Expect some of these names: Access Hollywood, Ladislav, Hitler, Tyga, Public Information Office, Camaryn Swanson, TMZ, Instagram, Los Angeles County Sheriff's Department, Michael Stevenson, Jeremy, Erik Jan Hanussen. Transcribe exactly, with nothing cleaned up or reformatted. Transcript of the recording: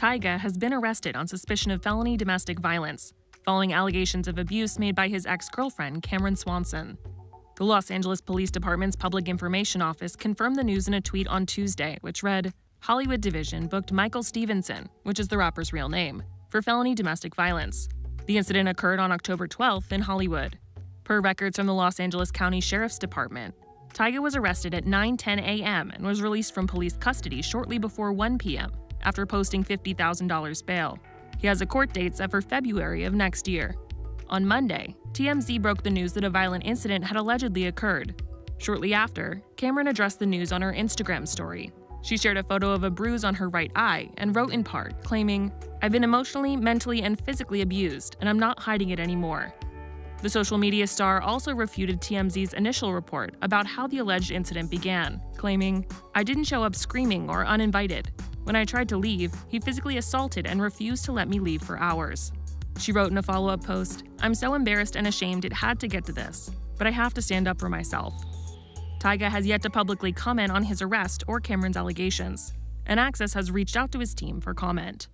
Tyga has been arrested on suspicion of felony domestic violence, following allegations of abuse made by his ex-girlfriend, Camaryn Swanson. The Los Angeles Police Department's Public Information Office confirmed the news in a tweet on Tuesday, which read, "Hollywood Division booked Michael Stevenson, which is the rapper's real name, for felony domestic violence. The incident occurred on October twelfth in Hollywood." Per records from the Los Angeles County Sheriff's Department, Tyga was arrested at nine ten a m and was released from police custody shortly before one p m after posting fifty thousand dollars bail. He has a court date set for February of next year. On Monday, T M Z broke the news that a violent incident had allegedly occurred. Shortly after, Camaryn addressed the news on her Instagram story. She shared a photo of a bruise on her right eye and wrote in part, claiming, "I've been emotionally, mentally, and physically abused, and I'm not hiding it anymore." The social media star also refuted T M Z's initial report about how the alleged incident began, claiming, "I didn't show up screaming or uninvited. When I tried to leave, he physically assaulted and refused to let me leave for hours." She wrote in a follow-up post, "I'm so embarrassed and ashamed it had to get to this, but I have to stand up for myself." Tyga has yet to publicly comment on his arrest or Camaryn's allegations, and Access has reached out to his team for comment.